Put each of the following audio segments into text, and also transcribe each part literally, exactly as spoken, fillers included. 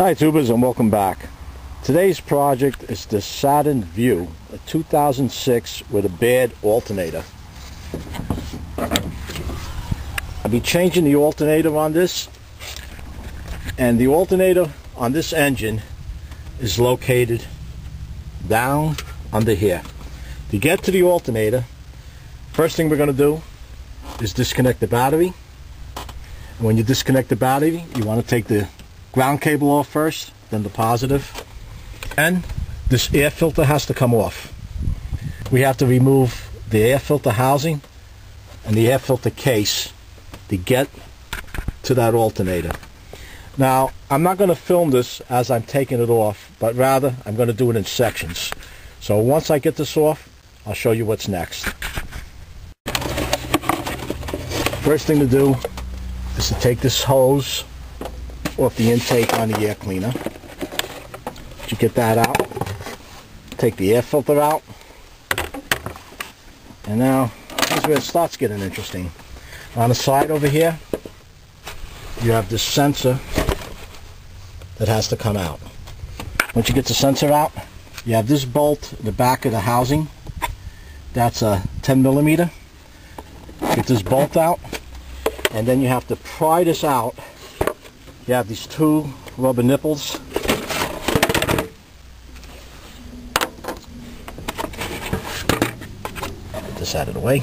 Hi tubers, and welcome back. Today's project is the Saturn Vue, a two thousand six with a bad alternator. I'll be changing the alternator on this, and the alternator on this engine is located down under here. To get to the alternator, first thing we're going to do is disconnect the battery. And when you disconnect the battery, you want to take the ground cable off first, then the positive, and this air filter has to come off. We have to remove the air filter housing and the air filter case to get to that alternator. Now, I'm not going to film this as I'm taking it off, but rather I'm going to do it in sections. So once I get this off, I'll show you what's next. First thing to do is to take this hose off the intake on the air cleaner. You get that out, take the air filter out, and now here's where it starts getting interesting. On the side over here, you have this sensor that has to come out. Once you get the sensor out, you have this bolt in the back of the housing. That's a ten millimeter. Get this bolt out, and then you have to pry this out. You have these two rubber nipples. Get this out of the way.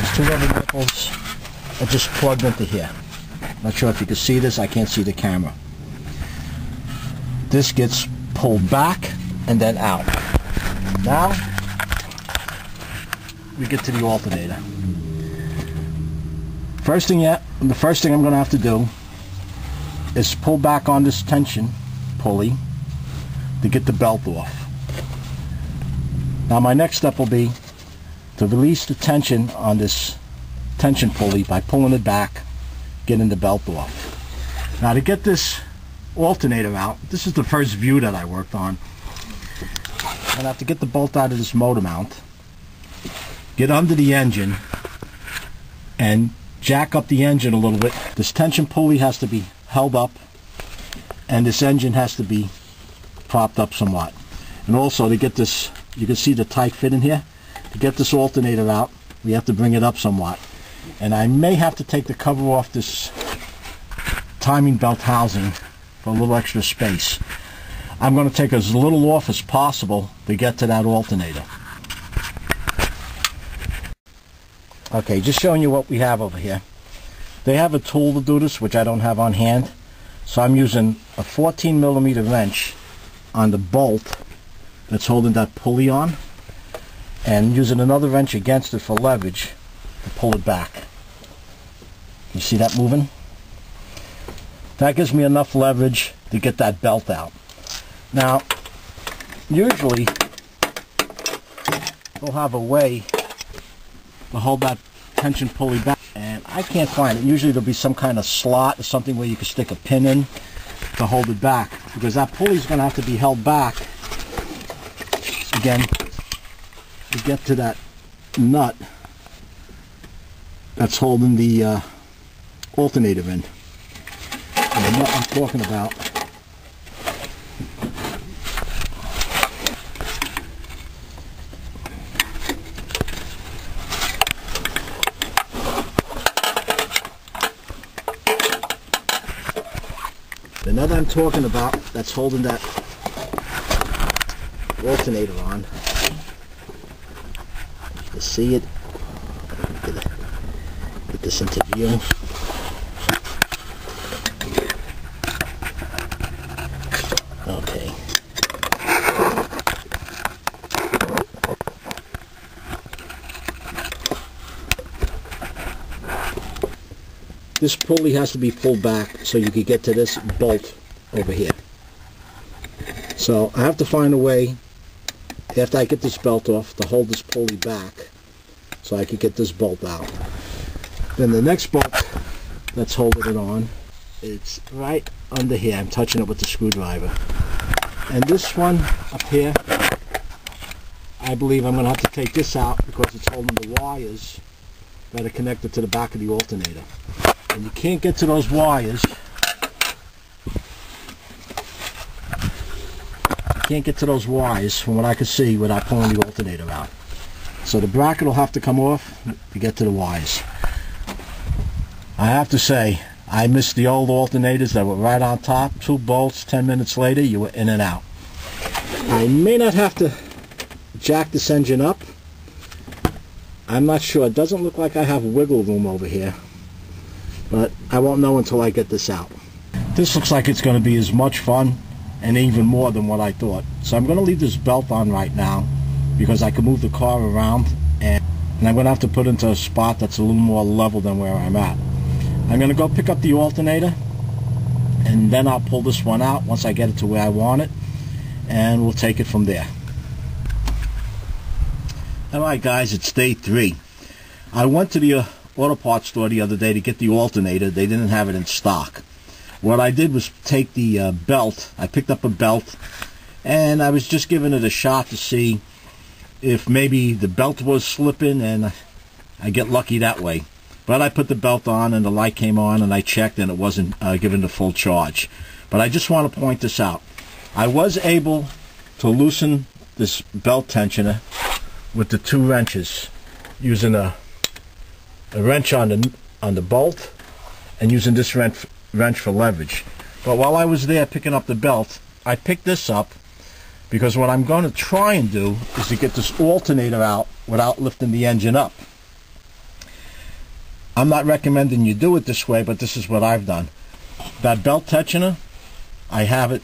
These two rubber nipples are just plugged into here. Not sure if you can see this, I can't see the camera. This gets pulled back and then out. Now we get to the alternator. First thing yet, the first thing I'm going to have to do is pull back on this tension pulley to get the belt off. Now my next step will be to release the tension on this tension pulley by pulling it back, getting the belt off. Now to get this alternator out, this is the first Vue that I worked on. I'm going to have to get the bolt out of this motor mount, get under the engine, and jack up the engine a little bit. This tension pulley has to be held up, and this engine has to be propped up somewhat. And also, to get this, you can see the tight fit in here, to get this alternator out, we have to bring it up somewhat. And I may have to take the cover off this timing belt housing for a little extra space. I'm going to take as little off as possible to get to that alternator. Okay, just showing you what we have over here. They have a tool to do this, which I don't have on hand. So I'm using a fourteen millimeter wrench on the bolt that's holding that pulley on, and using another wrench against it for leverage to pull it back. You see that moving? That gives me enough leverage to get that belt out. Now, usually we'll have a way to hold that tension pulley back, and I can't find it. Usually there'll be some kind of slot or something where you can stick a pin in to hold it back, because that pulley's going to have to be held back again to get to that nut that's holding the uh, alternator in. And the nut I'm talking about The nut I'm talking about that's holding that alternator on. You can see it. Get this into view. Okay. This pulley has to be pulled back so you can get to this bolt over here. So I have to find a way, after I get this belt off, to hold this pulley back so I can get this bolt out. Then the next bolt that's holding it on, it's right under here. I'm touching it with the screwdriver. And this one up here, I believe I'm going to have to take this out because it's holding the wires that are connected to the back of the alternator. and you can't get to those wires. You can't get to those wires from what I can see without pulling the alternator out. So the bracket will have to come off to get to the wires. I have to say, I missed the old alternators that were right on top, two bolts, ten minutes later you were in and out. I may not have to jack this engine up, I'm not sure, it doesn't look like I have wiggle room over here, but I won't know until I get this out. This looks like it's going to be as much fun and even more than what I thought. So I'm going to leave this belt on right now because I can move the car around, and, and I'm going to have to put into a spot that's a little more level than where I'm at. I'm going to go pick up the alternator and then I'll pull this one out once I get it to where I want it, and we'll take it from there. Alright guys, it's day three. I went to the uh, auto parts store the other day to get the alternator. They didn't have it in stock. What I did was take the uh, belt. I picked up a belt and I was just giving it a shot to see if maybe the belt was slipping and I get lucky that way. But I put the belt on and the light came on and I checked and it wasn't uh, given the full charge. But I just want to point this out. I was able to loosen this belt tensioner with the two wrenches, using a, a wrench on the, on the bolt and using this wrench, wrench for leverage. But while I was there picking up the belt, I picked this up because what I'm going to try and do is to get this alternator out without lifting the engine up. I'm not recommending you do it this way, but this is what I've done. That belt tensioner, I have it,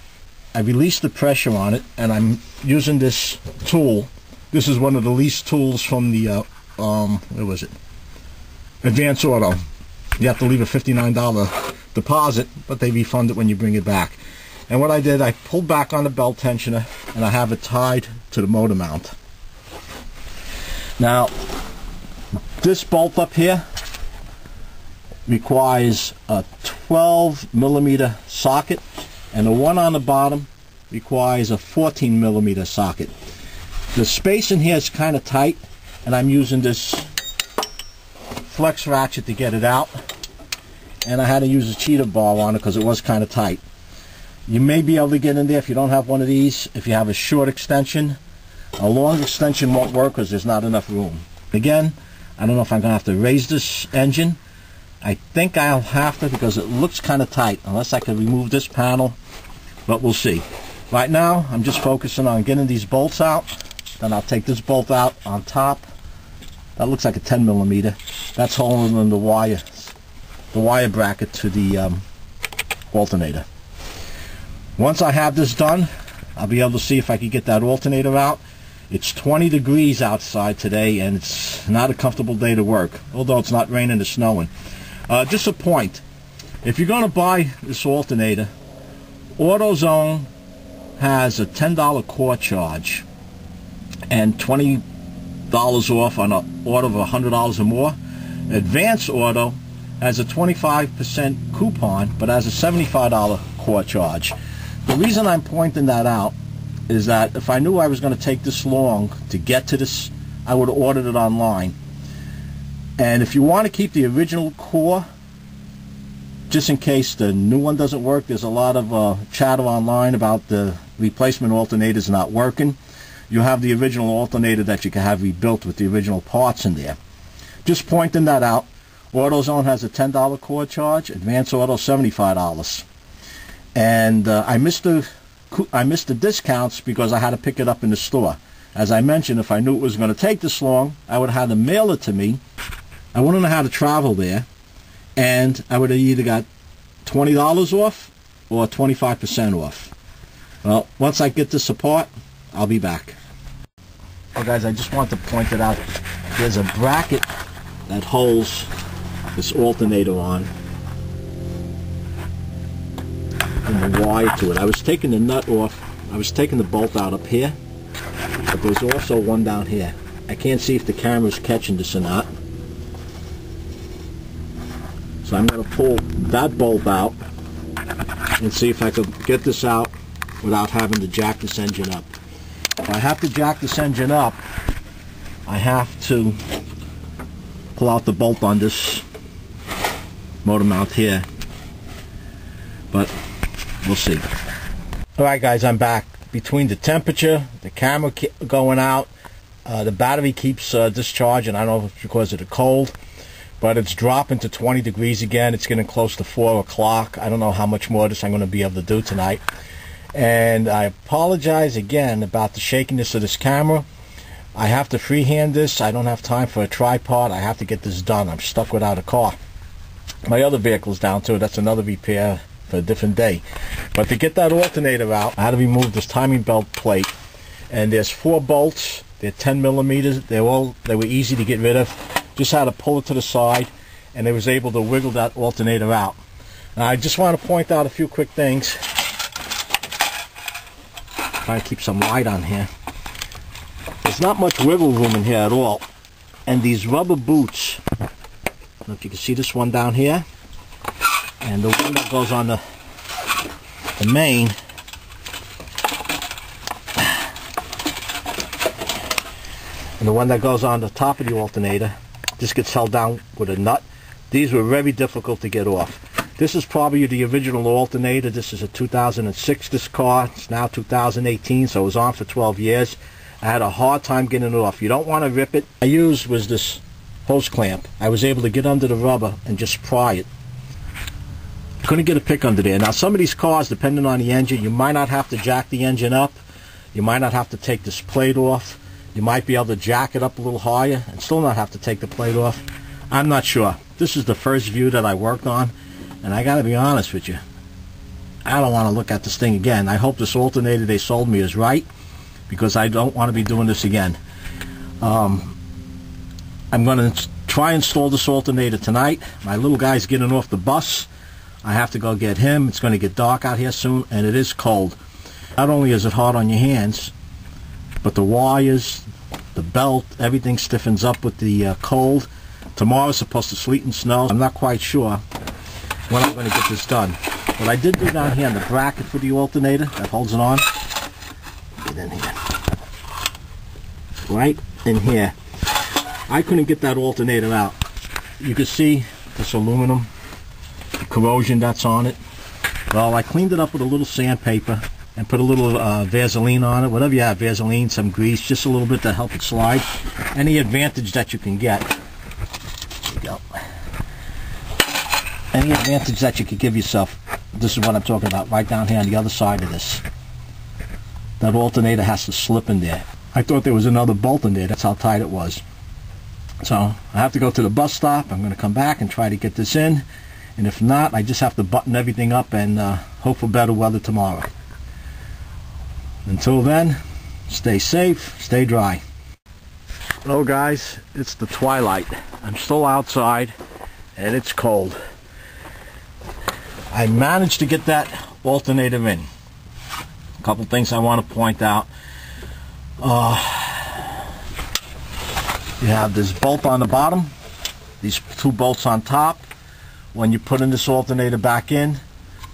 I released the pressure on it, and I'm using this tool. This is one of the least tools from the, uh, um, where was it? Advance Auto. You have to leave a fifty-nine dollar deposit, but they refund it when you bring it back. And what I did, I pulled back on the belt tensioner, and I have it tied to the motor mount. Now, this bolt up here requires a twelve millimeter socket, and the one on the bottom requires a fourteen millimeter socket. The space in here is kind of tight, and I'm using this flex ratchet to get it out, and I had to use a cheater bar on it because it was kind of tight. You may be able to get in there if you don't have one of these. If you have a short extension, a long extension won't work because there's not enough room. Again, I don't know if I'm going to have to raise this engine. I think I'll have to because it looks kind of tight, unless I can remove this panel, but we'll see. Right now, I'm just focusing on getting these bolts out, then I'll take this bolt out on top. That looks like a ten millimeter. That's holding in the wire, the wire bracket to the um, alternator. Once I have this done, I'll be able to see if I can get that alternator out. It's twenty degrees outside today, and it's not a comfortable day to work, although it's not raining or snowing. Uh, just a point, if you're going to buy this alternator, AutoZone has a ten dollar core charge and twenty dollars off on an order of one hundred dollars or more. Advance Auto has a twenty-five percent coupon but has a seventy-five dollar core charge. The reason I'm pointing that out is that if I knew I was going to take this long to get to this, I would have ordered it online. And if you want to keep the original core, just in case the new one doesn't work, there's a lot of uh, chatter online about the replacement alternators not working. You have the original alternator that you can have rebuilt with the original parts in there. Just pointing that out. AutoZone has a ten dollar core charge, Advance Auto seventy-five dollars. And uh, I missed the I missed the discounts because I had to pick it up in the store. As I mentioned, if I knew it was going to take this long, I would have had to mail it to me. I wouldn't know how to travel there, and I would have either got twenty dollars off or twenty-five percent off. Well, once I get this apart, I'll be back. Well guys, I just want to point it out. There's a bracket that holds this alternator on and the wire to it. I was taking the nut off, I was taking the bolt out up here, but there's also one down here. I can't see if the camera's catching this or not. So I'm going to pull that bolt out and see if I can get this out without having to jack this engine up. If I have to jack this engine up, I have to pull out the bolt on this motor mount here, but we'll see. Alright guys, I'm back. Between the temperature, the camera going out, uh, the battery keeps uh, discharging. I don't know if it's because of the cold, but it's dropping to twenty degrees again. It's getting close to four o'clock. I don't know how much more of this I'm going to be able to do tonight. And I apologize again about the shakiness of this camera. I have to freehand this. I don't have time for a tripod. I have to get this done. I'm stuck without a car. My other vehicle's down too. That's another repair for a different day. But to get that alternator out, I had to remove this timing belt plate. And there's four bolts. They're ten millimeters. They're all, they were easy to get rid of. Just had to pull it to the side, and I was able to wiggle that alternator out. Now, I just want to point out a few quick things. Try to keep some light on here. There's not much wiggle room in here at all. And these rubber boots, I don't know if you can see this one down here, and the one that goes on the, the main, and the one that goes on the top of the alternator, just gets held down with a nut. These were very difficult to get off. This is probably the original alternator. This is a two thousand six, this car. It's now two thousand eighteen, so it was on for twelve years. I had a hard time getting it off. You don't want to rip it. I used was this hose clamp. I was able to get under the rubber and just pry it. Couldn't get a pick under there. Now some of these cars, depending on the engine, you might not have to jack the engine up. You might not have to take this plate off. You might be able to jack it up a little higher and still not have to take the plate off. I'm not sure. This is the first Vue that I worked on, and I gotta be honest with you, I don't want to look at this thing again. I hope this alternator they sold me is right, because I don't want to be doing this again. Um, I'm going to try and install this alternator tonight. My little guy's getting off the bus. I have to go get him. It's going to get dark out here soon, and it is cold. Not only is it hard on your hands, but the wires, the belt, everything stiffens up with the uh, cold. Tomorrow's supposed to sleet and snow. I'm not quite sure when I'm going to get this done. What I did do down here on the bracket for the alternator that holds it on, get in here, right in here, I couldn't get that alternator out. You can see this aluminum, the corrosion that's on it. Well, I cleaned it up with a little sandpaper and put a little uh, Vaseline on it, whatever you have, Vaseline, some grease, just a little bit to help it slide. Any advantage that you can get, there you go. Any advantage that you could give yourself, this is what I'm talking about, right down here on the other side of this. That alternator has to slip in there. I thought there was another bolt in there, that's how tight it was. So, I have to go to the bus stop, I'm going to come back and try to get this in, and if not, I just have to button everything up and uh, hope for better weather tomorrow. Until then, stay safe, stay dry. Hello guys, it's the twilight. I'm still outside and it's cold. I managed to get that alternator in. A couple things I want to point out. Uh, you have this bolt on the bottom, these two bolts on top. When you put in this alternator back in,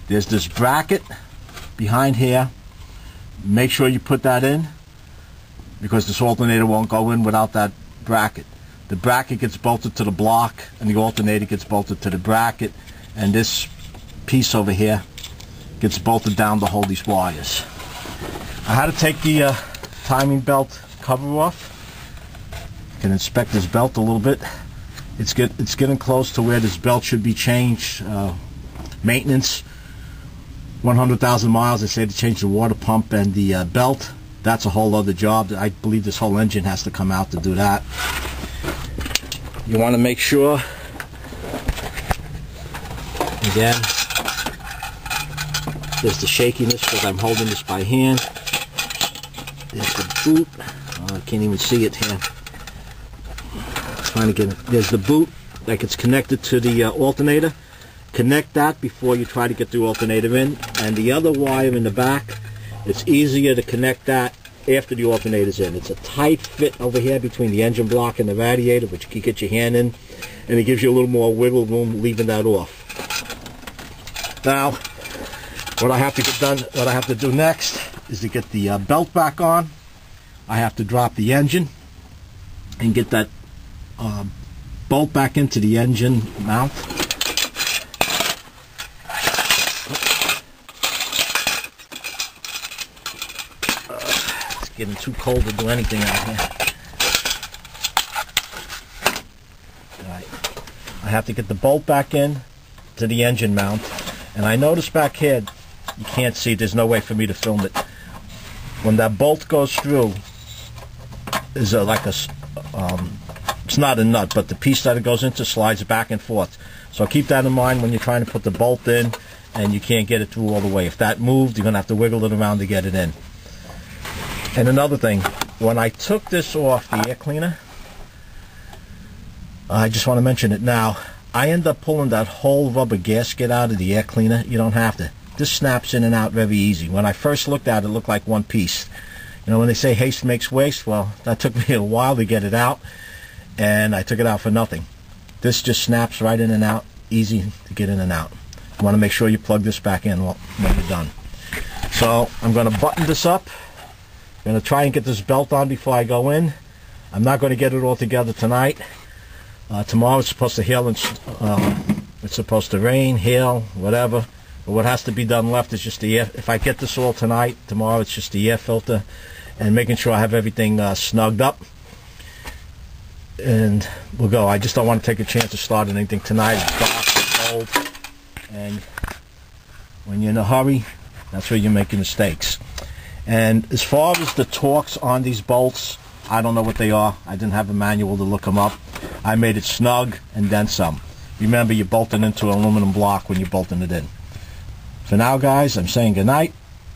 there's this bracket behind here. Make sure you put that in, because this alternator won't go in without that bracket. The bracket gets bolted to the block, and the alternator gets bolted to the bracket, and this piece over here gets bolted down to hold these wires. I had to take the uh, timing belt cover off. You can inspect this belt a little bit. It's, get, it's getting close to where this belt should be changed. Uh, maintenance. one hundred thousand miles, they say to change the water pump and the uh, belt. That's a whole other job. I believe this whole engine has to come out to do that. You want to make sure, again, there's the shakiness because I'm holding this by hand. There's the boot. Oh, I can't even see it here. Trying to get it. There's the boot that gets connected to the uh, alternator. Connect that before you try to get the alternator in, and the other wire in the back, it's easier to connect that after the alternator's in. It's a tight fit over here between the engine block and the radiator, which you can get your hand in, and it gives you a little more wiggle room leaving that off. Now, what I have to get done, what I have to do next is to get the uh, belt back on. I have to drop the engine and get that uh, bolt back into the engine mount. getting too cold to do anything out here. Alright, I have to get the bolt back in to the engine mount, and I notice back here, you can't see, there's no way for me to film it. When that bolt goes through, there's a, like a, um, it's not a nut, but the piece that it goes into slides back and forth. So keep that in mind when you're trying to put the bolt in and you can't get it through all the way. If that moved, you're going to have to wiggle it around to get it in. And another thing, when I took this off the air cleaner, I just want to mention it now, I end up pulling that whole rubber gasket out of the air cleaner. You don't have to. This snaps in and out very easy. When I first looked at it, it looked like one piece. You know, when they say haste makes waste, well, that took me a while to get it out, and I took it out for nothing. This just snaps right in and out, easy to get in and out. You want to make sure you plug this back in when you're done. So I'm going to button this up. I'm going to try and get this belt on before I go in. I'm not going to get it all together tonight. Uh, tomorrow it's supposed to hail and uh, it's supposed to rain, hail, whatever. But what has to be done left is just the air. If I get this all tonight, tomorrow it's just the air filter and making sure I have everything uh, snugged up. And we'll go. I just don't want to take a chance of starting anything tonight. It's dark, it's cold, and when you're in a hurry, that's where you're making mistakes. And as far as the torques on these bolts, I don't know what they are. I didn't have a manual to look them up. I made it snug and then some. Remember, you're bolting into an aluminum block when you're bolting it in. For now, guys, I'm saying goodnight,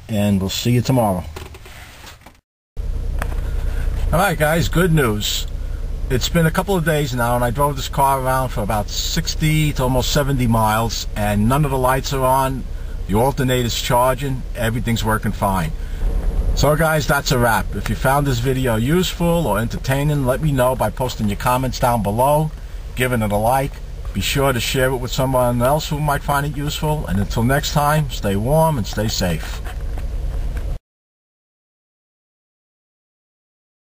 and we'll see you tomorrow. Alright, guys, good news. It's been a couple of days now, and I drove this car around for about sixty to almost seventy miles, and none of the lights are on, the alternator's charging, everything's working fine. So, guys, that's a wrap. If you found this video useful or entertaining, let me know by posting your comments down below, giving it a like. Be sure to share it with someone else who might find it useful. And until next time, stay warm and stay safe.